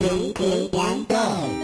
Blue, blue, down, down.